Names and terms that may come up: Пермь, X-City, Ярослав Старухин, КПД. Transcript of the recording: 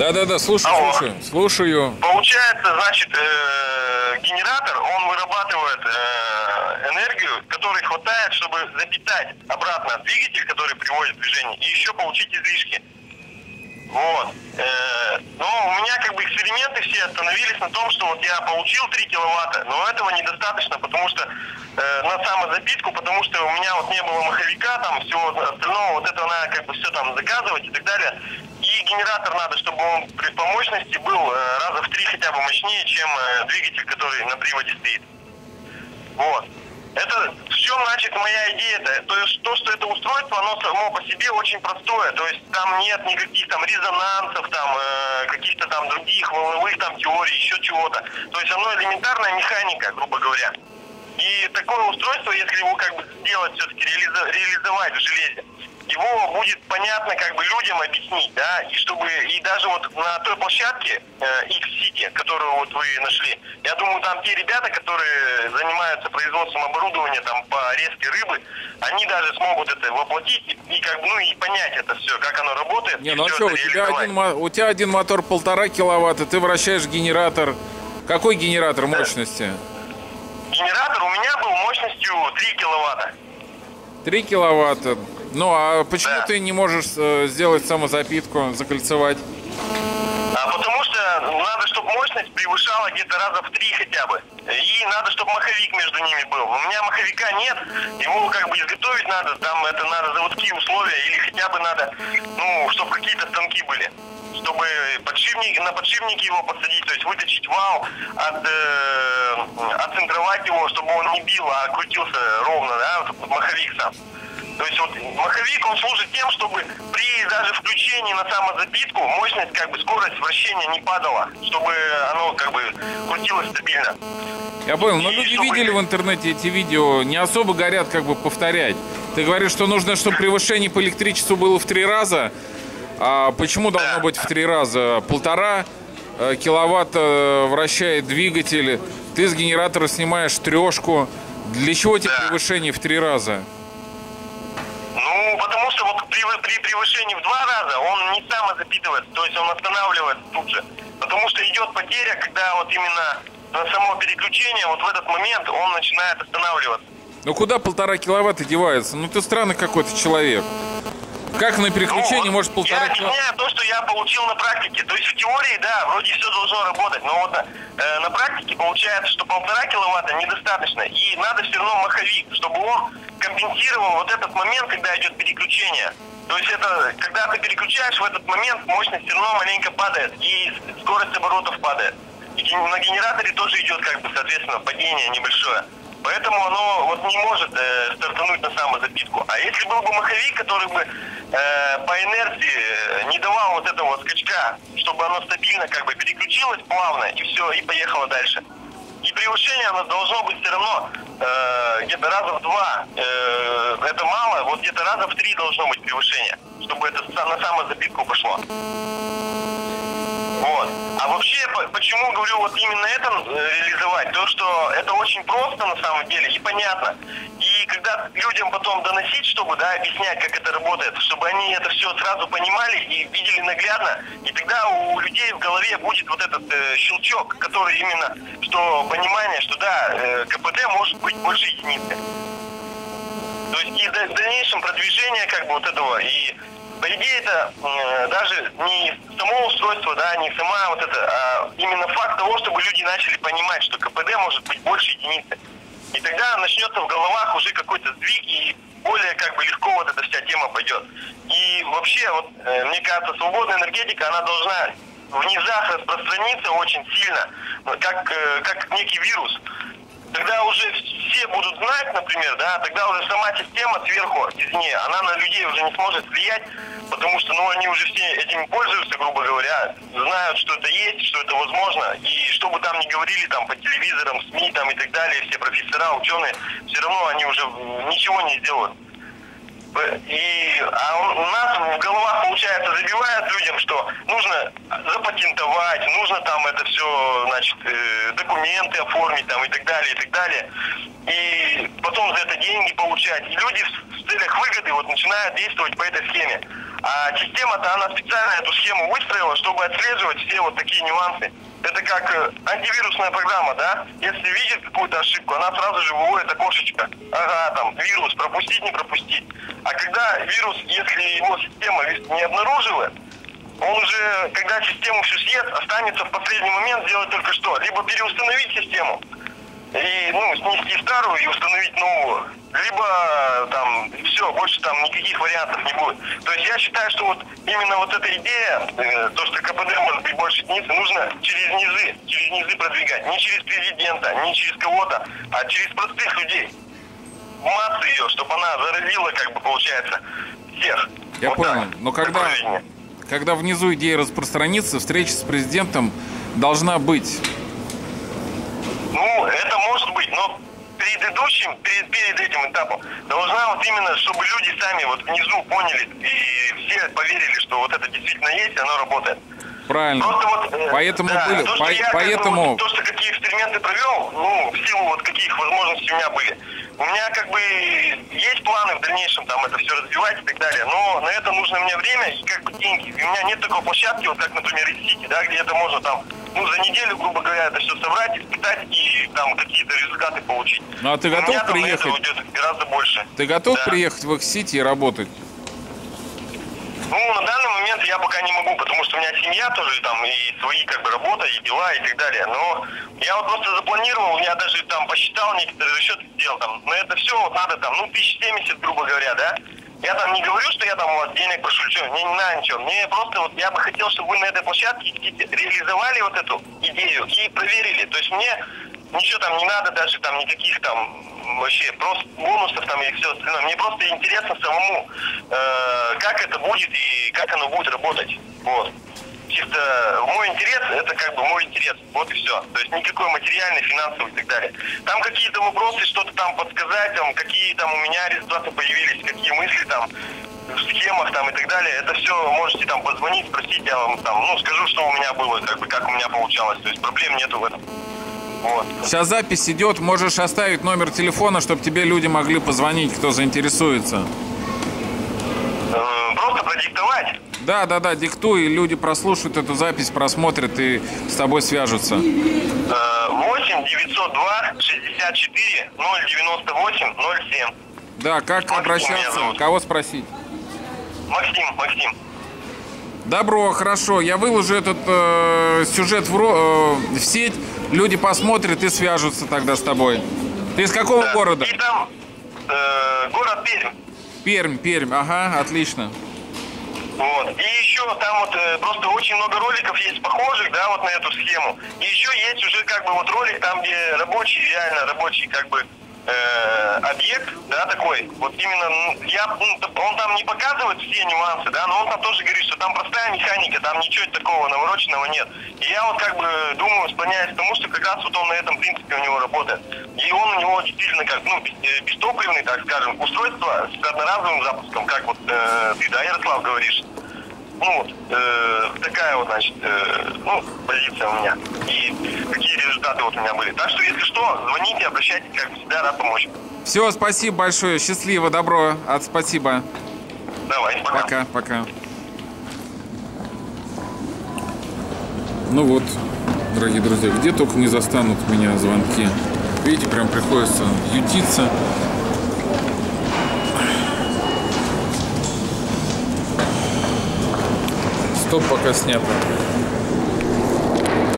Да-да-да, слушаю, алло. Слушаю. Получается, значит, генератор, он вырабатывает энергию, которой хватает, чтобы запитать обратно двигатель, который приводит в движение, и еще получить излишки. Вот. Но у меня как бы эксперименты все остановились на том, что вот я получил 3 киловатта, но этого недостаточно, потому что на самозапитку, потому что у меня вот не было маховика, там всего остального, вот это надо как бы все там заказывать и так далее. И генератор надо, чтобы он по мощности был раза в 3 хотя бы мощнее, чем двигатель, который на приводе стоит. Вот. Это в чем, значит, моя идея-то? То есть то, что это устройство, оно само по себе очень простое. То есть там нет никаких там резонансов, там каких-то там других волновых там теорий, еще чего-то. То есть оно элементарная механика, грубо говоря. И такое устройство, если его как бы сделать, все-таки реализовать в железе, его будет понятно как бы людям объяснить, да, и чтобы, и даже вот на той площадке X-City, которую вот вы нашли, я думаю, там те ребята, которые занимаются производством оборудования там по резке рыбы, они даже смогут это воплотить и как бы, ну и понять это все, как оно работает. Не, ну что, у тебя один мотор 1,5 киловатта, ты вращаешь генератор. Какой генератор мощности? Генератор у меня был мощностью 3 киловатта. 3 киловатта. Ну, а почему ты не можешь сделать самозапитку, закольцевать? А потому что надо, чтобы мощность превышала где-то раза в 3 хотя бы. И надо, чтобы маховик между ними был. У меня маховика нет, его как бы изготовить надо, там это надо заводские условия, или хотя бы надо, ну, чтобы какие-то станки были. Чтобы на подшипники его подсадить, то есть вытащить вал, отцентровать его, чтобы он не бил, а крутился ровно, да, вот маховик сам. То есть вот маховик, он служит тем, чтобы при даже включении на самозапитку мощность, как бы скорость вращения не падала, чтобы оно как бы крутилось стабильно. Я понял, но люди видели в интернете эти видео, не особо горят как бы повторять. Ты говоришь, что нужно, чтобы превышение по электричеству было в 3 раза. А почему должно быть в 3 раза? 1,5 киловатта вращает двигатель, ты с генератора снимаешь 3. Для чего тебе превышение в 3 раза? Ну, потому что вот при превышении в 2 раза он не самозапитывается, то есть он останавливается тут же. Потому что идет потеря, когда вот именно на само переключение, вот в этот момент он начинает останавливаться. Ну куда 1,5 киловатта девается? Ну ты странный какой-то человек. Как на переключении может 1,5 киловатта? Я объясняю то, что я получил на практике. То есть в теории, да, вроде все должно работать, но вот на практике получается, что 1,5 киловатта недостаточно. И надо все равно маховик, чтобы он компенсировал вот этот момент, когда идет переключение. То есть это, когда ты переключаешь, в этот момент мощность все равно маленько падает, и скорость оборотов падает. И на генераторе тоже идет, как бы, соответственно, падение небольшое. Поэтому оно вот не может стартануть на самозапитку. А если был бы маховик, который бы по инерции не давал вот этого скачка, чтобы оно стабильно как бы переключилось плавно, и все, и поехало дальше. И превышение оно должно быть все равно где-то раза в 2. Это мало, вот где-то раза в 3 должно быть превышение, чтобы это на самозапитку пошло. Вот. А вообще, почему говорю вот именно это реализовать, то что это очень просто на самом деле и понятно. И когда людям потом доносить, чтобы, да, объяснять, как это работает, чтобы они это все сразу понимали и видели наглядно, и тогда у людей в голове будет вот этот щелчок, который именно, что понимание, что да, КПД может быть больше единицы. То есть и в дальнейшем продвижение как бы вот этого и... По идее, это даже не само устройство, да, не сама вот это, а именно факт того, чтобы люди начали понимать, что КПД может быть больше единицы. И тогда начнется в головах уже какой-то сдвиг, и более как бы легко вот эта вся тема пойдет. И вообще, вот, мне кажется, свободная энергетика, она должна в низах распространиться очень сильно, как некий вирус. Тогда уже все будут знать, например, да, тогда уже сама система сверху, извне, она на людей уже не сможет влиять, потому что, ну, они уже все этим пользуются, грубо говоря, знают, что это есть, что это возможно, и что бы там ни говорили, там, по телевизорам, СМИ, там, и так далее, все профессора, ученые, все равно они уже ничего не сделают. А у нас в головах, получается, забивают людям, что нужно запатентовать, нужно там это все, значит, документы оформить там и так далее, и так далее. И потом за это деньги получать. И люди в целях выгоды вот начинают действовать по этой схеме. А система-то, она специально эту схему выстроила, чтобы отслеживать все вот такие нюансы. Это как антивирусная программа, да? Если видит какую-то ошибку, она сразу же выводит окошечко. Ага, там, вирус, пропустить, не пропустить. А когда вирус, если его система не обнаружила, он уже, когда систему всю съест, останется в последний момент делать только что. Либо переустановить систему, и, ну, снести старую и установить новую. Либо там все, больше там никаких вариантов не будет. То есть я считаю, что вот именно вот эта идея, то, что КПД может быть больше единицы, нужно через низы продвигать. Не через президента, не через кого-то, а через простых людей. В массу ее, чтобы она заразила, как бы, получается, всех. Я вот понял, так. Но когда внизу идея распространится, встреча с президентом должна быть. Ну, это может быть, но перед этим этапом должна вот именно, чтобы люди сами вот внизу поняли и все поверили, что вот это действительно есть, оно работает. Правильно. Просто вот, поэтому да, были. То, что поэтому... то, что какие эксперименты провел, ну, в силу вот каких возможностей у меня были. У меня как бы есть планы в дальнейшем там это все развивать и так далее, но на это нужно мне время и как бы деньги. У меня нет такой площадки, вот как, например, X-City, да, где это можно там, ну, за неделю, грубо говоря, это все собрать, испытать и там какие-то результаты получить. Ну, а ты готов приехать? У меня там на это уйдет гораздо больше. Ты готов приехать в X-City и работать? Ну, на данный момент я пока не могу, потому что у меня семья тоже, там, и свои, как бы, работа, и дела, и так далее. Но я вот просто запланировал, я даже там посчитал некоторые расчеты, сделал там. На это все вот надо там, ну, 1070, грубо говоря, да. Я там не говорю, что я там у вас денег прошу, что, мне не на ничего. Мне просто вот, я бы хотел, чтобы вы на этой площадке реализовали вот эту идею и проверили. То есть мне ничего там не надо, даже там никаких там... вообще просто бонусов там и все остальное. Мне просто интересно самому, как это будет и как оно будет работать. Вот. Чисто мой интерес, это как бы мой интерес. Вот и все. То есть никакой материальный, финансовый и так далее. Там какие-то вопросы, что-то там подсказать, там, какие там у меня результаты появились, какие мысли там в схемах там и так далее. Это все можете там позвонить, спросить, я вам там, ну, скажу, что у меня было, как бы, как у меня получалось. То есть проблем нету в этом. Вот. Вся запись идет, можешь оставить номер телефона, чтобы тебе люди могли позвонить, кто заинтересуется. Просто продиктовать? Да, диктуй, и люди прослушают эту запись, просмотрят и с тобой свяжутся. 8-902-64-098-07. Да, как Максим обращаться? Кого спросить? Максим. Добро, хорошо. Я выложу этот сюжет в сеть, люди посмотрят и свяжутся тогда с тобой. Ты из какого города? И там, город Пермь. Пермь, ага, отлично. Вот. И еще там вот просто очень много роликов есть похожих, да, вот на эту схему. И еще есть уже как бы вот ролик там, где реально рабочий как бы объект, да, такой, вот именно, он там не показывает все нюансы, да, но он там тоже говорит, что там простая механика, там ничего такого навороченного нет. И я вот как бы думаю, склоняюсь к тому, что как раз вот он на этом принципе у него работает. И он у него действительно как, ну, бестопливный, так скажем, устройство с одноразовым запуском, как вот ты, да, Ярослав, говоришь. Ну вот, такая вот, значит, ну, позиция у меня. И какие результаты вот у меня были. Так что, если что, звоните, обращайтесь, как всегда, рад помочь. Все, спасибо большое, счастливо, добро, спасибо. Давай, пока. Пока. Ну вот, дорогие друзья, где только не застанут меня звонки. Видите, прям приходится ютиться. Стоп, пока снято.